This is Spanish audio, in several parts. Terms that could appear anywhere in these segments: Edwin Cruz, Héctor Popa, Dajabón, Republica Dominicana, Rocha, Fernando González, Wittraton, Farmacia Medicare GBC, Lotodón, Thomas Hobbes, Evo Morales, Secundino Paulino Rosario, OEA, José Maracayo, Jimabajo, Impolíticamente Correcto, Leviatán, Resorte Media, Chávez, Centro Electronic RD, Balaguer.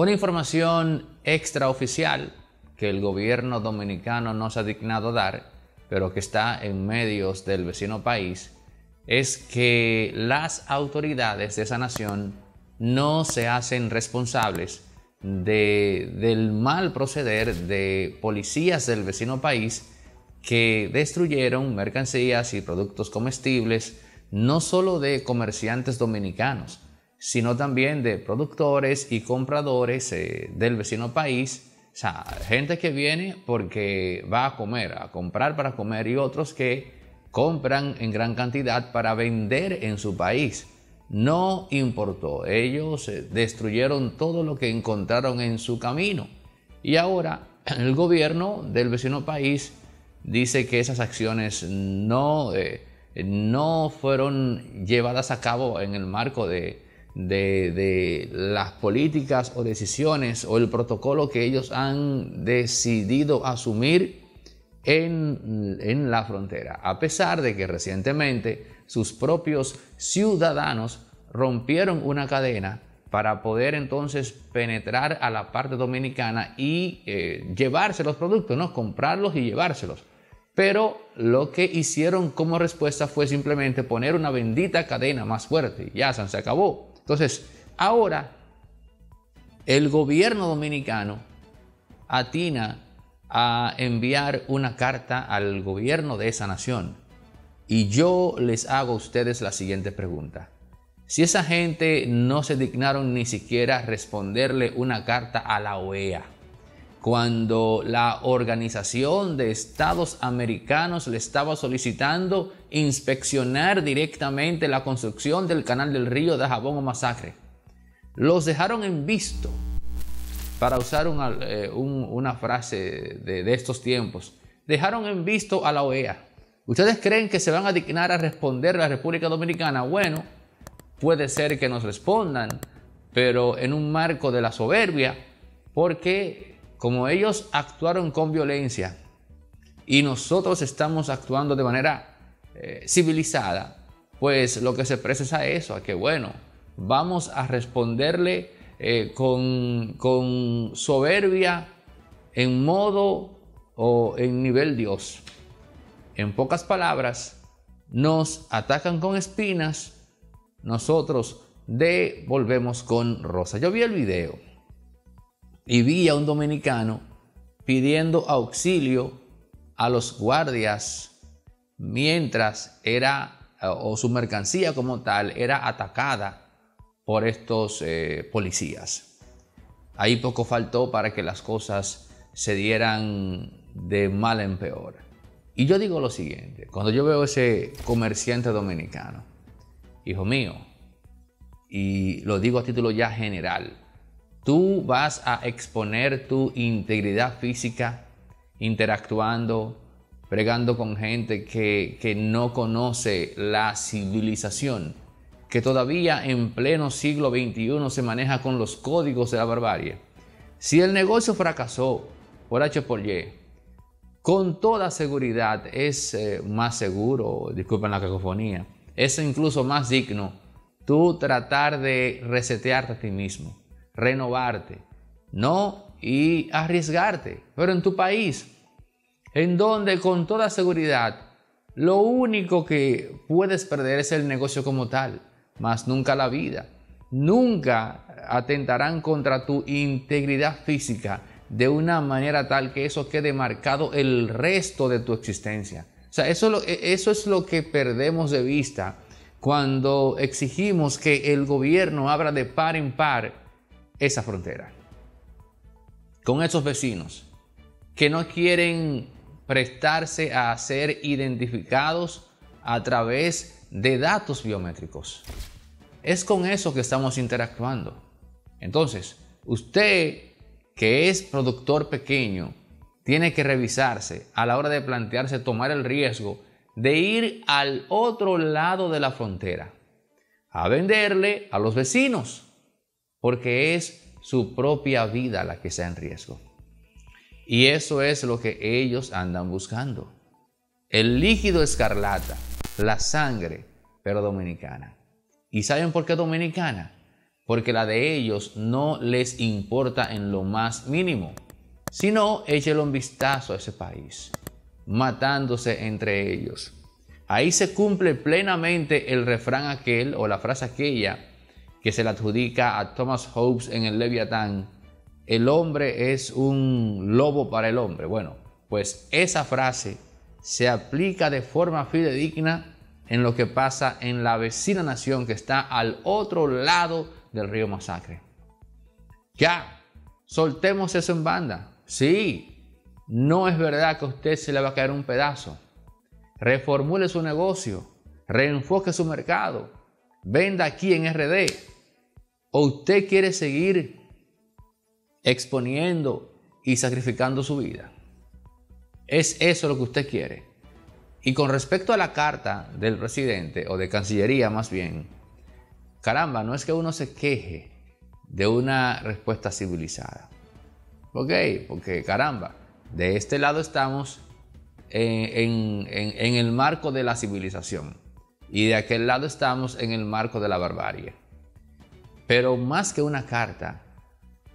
Una información extraoficial que el gobierno dominicano no se ha dignado dar, pero que está en medios del vecino país, es que las autoridades de esa nación no se hacen responsables del mal proceder de policías del vecino país que destruyeron mercancías y productos comestibles, no solo de comerciantes dominicanos, sino también de productores y compradores del vecino país. O sea, gente que viene porque va a comer, a comprar para comer, y otros que compran en gran cantidad para vender en su país. No importó, ellos destruyeron todo lo que encontraron en su camino. Y ahora el gobierno del vecino país dice que esas acciones no fueron llevadas a cabo en el marco de las políticas o decisiones o el protocolo que ellos han decidido asumir en la frontera, a pesar de que recientemente sus propios ciudadanos rompieron una cadena para poder entonces penetrar a la parte dominicana y llevarse los productos, ¿no? Comprarlos y llevárselos. Pero lo que hicieron como respuesta fue simplemente poner una bendita cadena más fuerte. Ya se acabó. Entonces, ahora el gobierno dominicano atina a enviar una carta al gobierno de esa nación. Y yo les hago a ustedes la siguiente pregunta. Si esa gente no se dignaron ni siquiera responderle una carta a la OEA, cuando la Organización de Estados Americanos le estaba solicitando inspeccionar directamente la construcción del canal del río Dajabón o Masacre, los dejaron en visto, para usar una frase de estos tiempos, dejaron en visto a la OEA. ¿Ustedes creen que se van a dignar a responder a la República Dominicana? Bueno, puede ser que nos respondan, pero en un marco de la soberbia, porque como ellos actuaron con violencia y nosotros estamos actuando de manera civilizada, pues lo que se presta es a eso, a que bueno, vamos a responderle con soberbia en modo o en nivel Dios. En pocas palabras, nos atacan con espinas, nosotros devolvemos con rosa. Yo vi el video y vi a un dominicano pidiendo auxilio a los guardias mientras su mercancía como tal era atacada por estos policías. Ahí poco faltó para que las cosas se dieran de mal en peor. Y yo digo lo siguiente, cuando yo veo ese comerciante dominicano, hijo mío, y lo digo a título ya general, tú vas a exponer tu integridad física interactuando, bregando con gente que no conoce la civilización, que todavía en pleno siglo XXI se maneja con los códigos de la barbarie. Si el negocio fracasó por H por Y, con toda seguridad es más seguro, disculpen la cacofonía, es incluso más digno tú tratar de resetearte a ti mismo, renovarte, ¿no? Y arriesgarte. Pero en tu país, en donde con toda seguridad lo único que puedes perder es el negocio como tal, más nunca la vida. Nunca atentarán contra tu integridad física de una manera tal que eso quede marcado el resto de tu existencia. O sea, eso es lo que perdemos de vista cuando exigimos que el gobierno abra de par en par esa frontera con esos vecinos que no quieren prestarse a ser identificados a través de datos biométricos. Es con eso que estamos interactuando. Entonces, usted que es productor pequeño, tiene que revisarse a la hora de plantearse tomar el riesgo de ir al otro lado de la frontera a venderle a los vecinos, porque es su propia vida la que está en riesgo. Y eso es lo que ellos andan buscando. El líquido escarlata, la sangre, pero dominicana. ¿Y saben por qué dominicana? porque la de ellos no les importa en lo más mínimo. Si no, échale un vistazo a ese país, matándose entre ellos. Ahí se cumple plenamente el refrán aquel o la frase aquella que se le adjudica a Thomas Hobbes en el Leviatán: el hombre es un lobo para el hombre. Bueno, pues esa frase se aplica de forma fidedigna en lo que pasa en la vecina nación que está al otro lado del río Masacre. Ya, soltemos eso en banda. Sí, no es verdad que a usted se le va a caer un pedazo. Reformule su negocio, reenfoque su mercado, venda aquí en RD. ¿O usted quiere seguir exponiendo y sacrificando su vida? ¿Es eso lo que usted quiere? Y con respecto a la carta del presidente, o de Cancillería más bien, caramba, no es que uno se queje de una respuesta civilizada. ¿Ok? Porque caramba, de este lado estamos en el marco de la civilización y de aquel lado estamos en el marco de la barbarie. Pero más que una carta,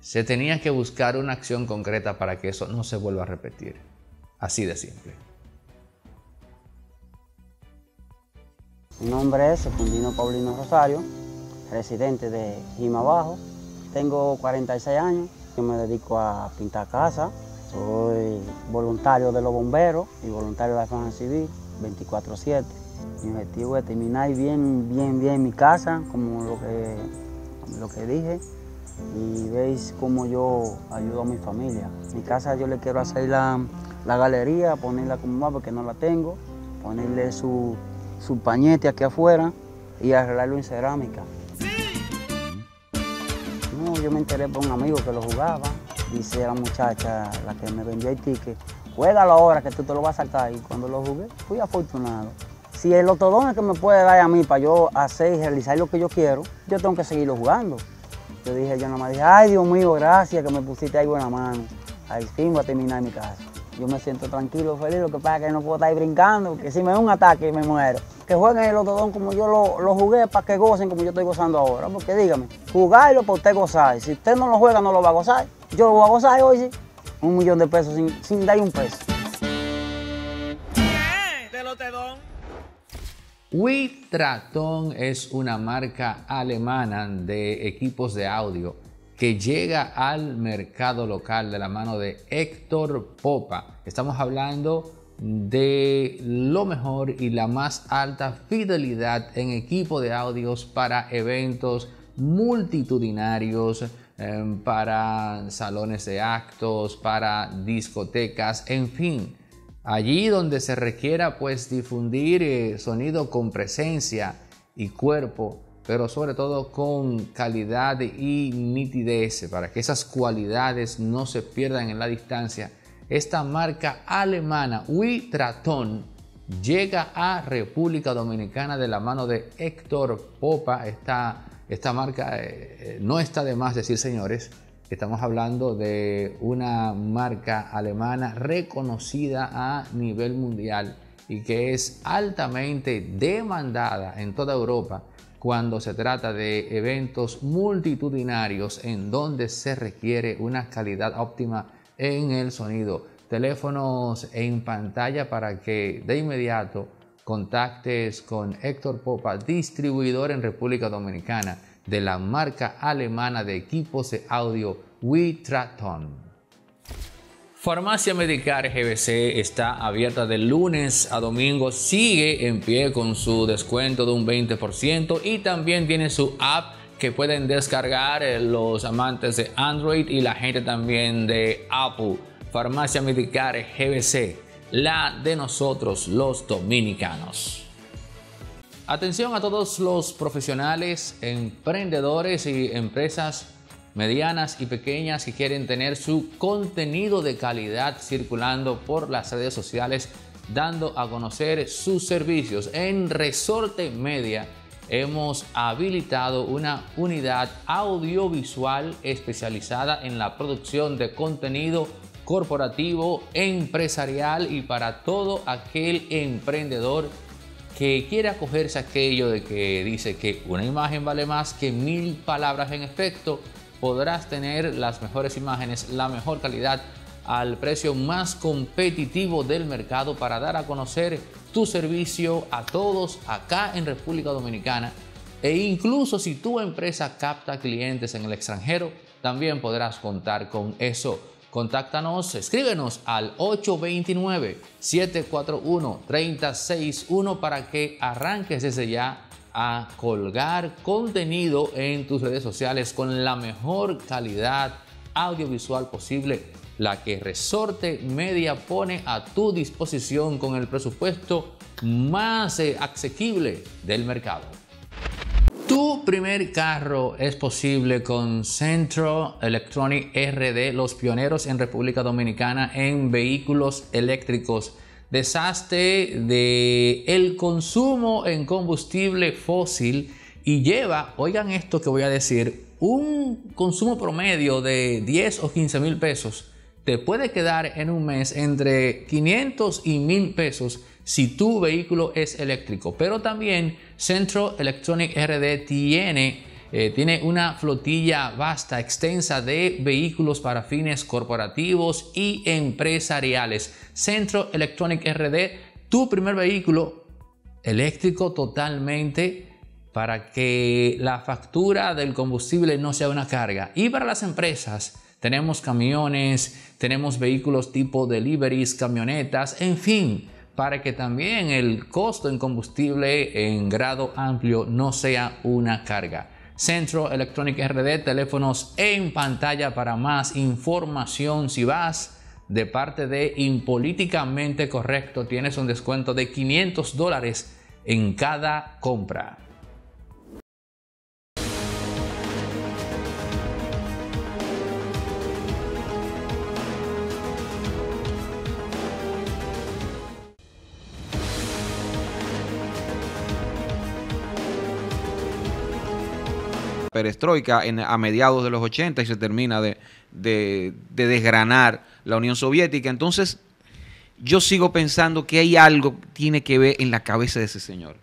se tenía que buscar una acción concreta para que eso no se vuelva a repetir. Así de simple. Mi nombre es Secundino Paulino Rosario, residente de Jimabajo. Tengo 46 años, yo me dedico a pintar casas, soy voluntario de los bomberos y voluntario de la Defensa Civil 24/7. Mi objetivo es terminar bien mi casa, como lo que dije, y veis cómo yo ayudo a mi familia. Mi casa yo le quiero hacer la galería, ponerla como más porque no la tengo, ponerle su pañete aquí afuera y arreglarlo en cerámica. No, yo me enteré por un amigo que lo jugaba. Dice la muchacha, la que me vendió el ticket, juégalo ahora que tú te lo vas a sacar. Y cuando lo jugué, fui afortunado. Si el lotodón es que me puede dar a mí para yo hacer y realizar lo que yo quiero, yo tengo que seguirlo jugando. Yo dije, yo nada más dije, ay Dios mío, gracias que me pusiste ahí buena mano. Al fin voy a terminar mi casa. Yo me siento tranquilo, feliz, lo que pasa es que no puedo estar ahí brincando, que si me da un ataque me muero. Que jueguen el lotodón como yo lo jugué para que gocen como yo estoy gozando ahora. Porque dígame, jugarlo para usted gozar. Si usted no lo juega, no lo va a gozar. Yo lo voy a gozar hoy, sí. $1,000,000 sin dar un peso. ¿De lotodón? Wittraton es una marca alemana de equipos de audio que llega al mercado local de la mano de Héctor Popa. Estamos hablando de lo mejor y la más alta fidelidad en equipo de audios para eventos multitudinarios, para salones de actos, para discotecas, en fin. Allí donde se requiera pues difundir sonido con presencia y cuerpo, pero sobre todo con calidad y nitidez, para que esas cualidades no se pierdan en la distancia. Esta marca alemana, Wittraton, llega a República Dominicana de la mano de Héctor Popa. Esta marca no está de más decir, señores, estamos hablando de una marca alemana reconocida a nivel mundial y que es altamente demandada en toda Europa cuando se trata de eventos multitudinarios en donde se requiere una calidad óptima en el sonido. Teléfonos en pantalla para que de inmediato contactes con Héctor Popa, distribuidor en República Dominicana de la marca alemana de equipos de audio Wittraton. Farmacia Medicare GBC está abierta de lunes a domingo, sigue en pie con su descuento de un 20% y también tiene su app que pueden descargar los amantes de Android y la gente también de Apple. Farmacia Medicare GBC, la de nosotros los dominicanos. Atención a todos los profesionales, emprendedores y empresas medianas y pequeñas que quieren tener su contenido de calidad circulando por las redes sociales, dando a conocer sus servicios. En Resorte Media hemos habilitado una unidad audiovisual especializada en la producción de contenido corporativo, empresarial y para todo aquel emprendedor que quiere acogerse a aquello de que dice que una imagen vale más que 1000 palabras en efecto, podrás tener las mejores imágenes, la mejor calidad, al precio más competitivo del mercado para dar a conocer tu servicio a todos acá en República Dominicana. E incluso si tu empresa capta clientes en el extranjero, también podrás contar con eso. Contáctanos, escríbenos al 829-741-3061 para que arranques desde ya a colgar contenido en tus redes sociales con la mejor calidad audiovisual posible, la que Resorte Media pone a tu disposición con el presupuesto más asequible del mercado. Tu primer carro es posible con Centro Electronic RD, los pioneros en República Dominicana en vehículos eléctricos. Deshazte del consumo en combustible fósil y lleva, oigan esto que voy a decir, un consumo promedio de 10 o 15 mil pesos. Te puede quedar en un mes entre 500 y 1000 pesos si tu vehículo es eléctrico. Pero también Centro Electronic RD tiene una flotilla vasta, extensa de vehículos para fines corporativos y empresariales. Centro Electronic RD, tu primer vehículo eléctrico totalmente para que la factura del combustible no sea una carga. Y para las empresas, tenemos camiones, tenemos vehículos tipo deliveries, camionetas, en fin, para que también el costo en combustible en grado amplio no sea una carga. Centro Electronic RD, teléfonos en pantalla para más información. Si vas de parte de Impolíticamente Correcto, tienes un descuento de $500 en cada compra. Perestroika a mediados de los 80 y se termina de desgranar la Unión Soviética. Entonces, yo sigo pensando que hay algo que tiene que ver en la cabeza de ese señor.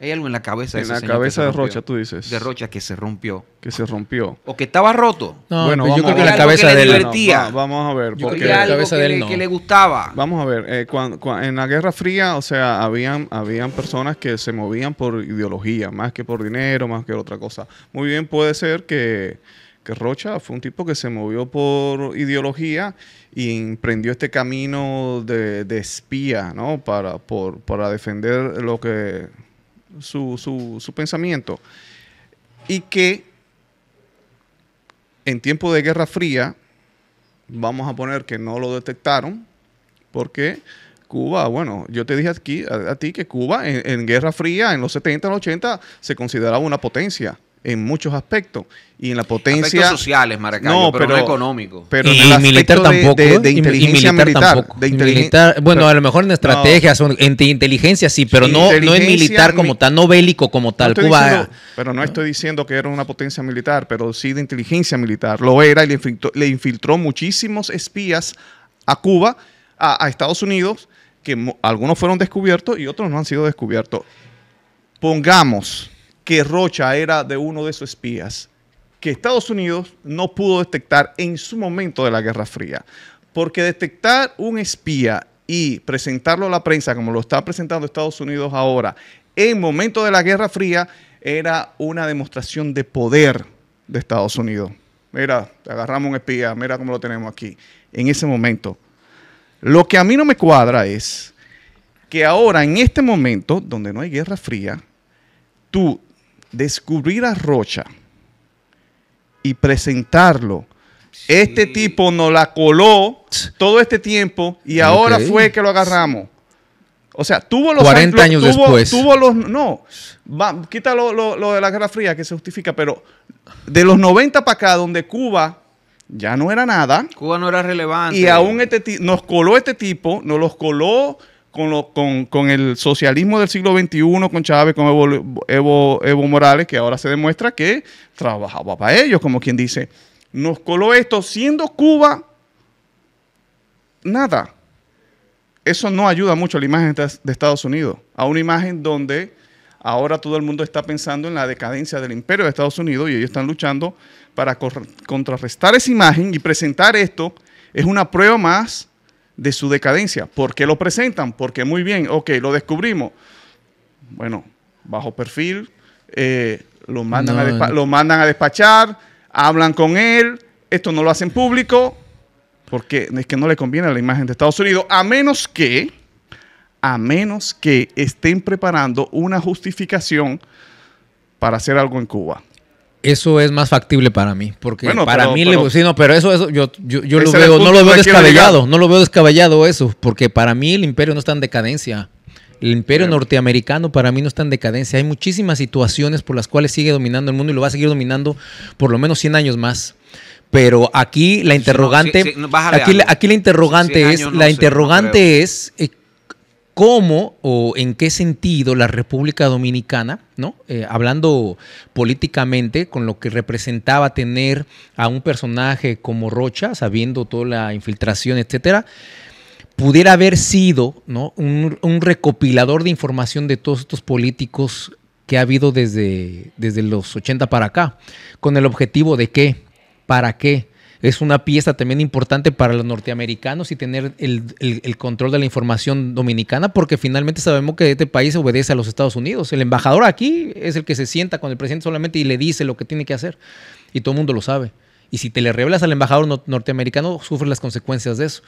Hay algo en la cabeza de ese señor. En la cabeza de Rocha, tú dices. De Rocha que se rompió. Que se rompió. O que estaba roto. No, bueno, yo creo que la cabeza de él. Vamos a ver. Porque la cabeza de él que le gustaba. Vamos a ver. En la Guerra Fría, o sea, habían personas que se movían por ideología, más que por dinero, más que otra cosa. Muy bien, puede ser que Rocha fue un tipo que se movió por ideología y emprendió este camino de espía, ¿no? Para defender lo que... Su pensamiento, y que en tiempo de Guerra Fría vamos a poner que no lo detectaron porque Cuba, bueno, yo te dije aquí a ti que Cuba en Guerra Fría en los 70, los 80 se consideraba una potencia en muchos aspectos y en la potencia... Aspectos sociales, Maracayo, no, pero no económicos. Pero en el militar tampoco. De inteligencia militar. Bueno, a lo mejor en estrategias, no, en inteligencia sí, pero sí, no en militar como tal, no bélico como tal. No Cuba diciendo, pero no estoy diciendo que era una potencia militar, pero sí de inteligencia militar. Lo era y le infiltró muchísimos espías a Cuba, a Estados Unidos, que algunos fueron descubiertos y otros no han sido descubiertos. Pongamos que Rocha era de uno de esos espías, que Estados Unidos no pudo detectar en su momento de la Guerra Fría. Porque detectar un espía y presentarlo a la prensa, como lo está presentando Estados Unidos ahora, en momento de la Guerra Fría, era una demostración de poder de Estados Unidos. Mira, agarramos un espía, mira cómo lo tenemos aquí, en ese momento. Lo que a mí no me cuadra es que ahora, en este momento, donde no hay Guerra Fría, tú descubrir a Rocha y presentarlo. Sí. Este tipo nos la coló todo este tiempo y ahora fue que lo agarramos. O sea, tuvo los 40 años después. Tuvo los... No, quita lo de la Guerra Fría que se justifica, pero de los 90 para acá, donde Cuba ya no era nada. Cuba no era relevante. Y aún nos coló este tipo, nos los coló con el socialismo del siglo XXI, con Chávez, con Evo Morales, que ahora se demuestra que trabajaba para ellos, como quien dice. Nos coló esto siendo Cuba nada. Eso no ayuda mucho a la imagen de Estados Unidos, a una imagen donde ahora todo el mundo está pensando en la decadencia del imperio de Estados Unidos y ellos están luchando para contrarrestar esa imagen y presentar esto. Es una prueba más de su decadencia. ¿Por qué lo presentan? Porque muy bien, ok, lo descubrimos. Bueno, bajo perfil, lo mandan a despachar, hablan con él, esto no lo hacen público, porque es que no le conviene a la imagen de Estados Unidos, a menos que estén preparando una justificación para hacer algo en Cuba. Eso es más factible para mí, porque bueno, para mí no lo veo descabellado eso, porque para mí el imperio no está en decadencia. El imperio norteamericano para mí no está en decadencia. Hay muchísimas situaciones por las cuales sigue dominando el mundo y lo va a seguir dominando por lo menos 100 años más. Pero aquí la interrogante, la interrogante es cómo o en qué sentido la República Dominicana, ¿no? Hablando políticamente, con lo que representaba tener a un personaje como Rocha, sabiendo toda la infiltración, etcétera, pudiera haber sido, ¿no?, un recopilador de información de todos estos políticos que ha habido desde los 80 para acá, con el objetivo de qué, para qué. Es una pieza también importante para los norteamericanos y tener el control de la información dominicana, porque finalmente sabemos que este país obedece a los Estados Unidos. El embajador aquí es el que se sienta con el presidente solamente y le dice lo que tiene que hacer, y todo el mundo lo sabe. Y si te le revelas al embajador norteamericano, sufres las consecuencias de eso.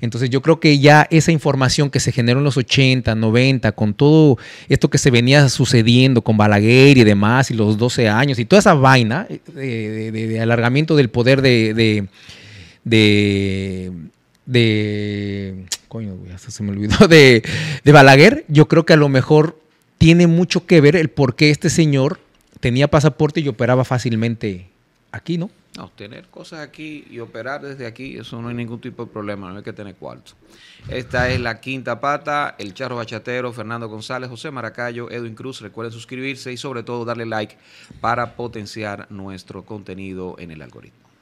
Entonces yo creo que ya esa información que se generó en los 80, 90, con todo esto que se venía sucediendo con Balaguer y demás, y los 12 años, y toda esa vaina de alargamiento del poder coño, hasta se me olvidó, de Balaguer, yo creo que a lo mejor tiene mucho que ver el por qué este señor tenía pasaporte y operaba fácilmente aquí, ¿no? No, tener cosas aquí y operar desde aquí, eso no hay ningún tipo de problema, no hay que tener cuarto. Esta es La Quinta Pata, El Charro Bachatero, Fernando González, José Maracayo, Edwin Cruz. Recuerden suscribirse y sobre todo darle like para potenciar nuestro contenido en el algoritmo.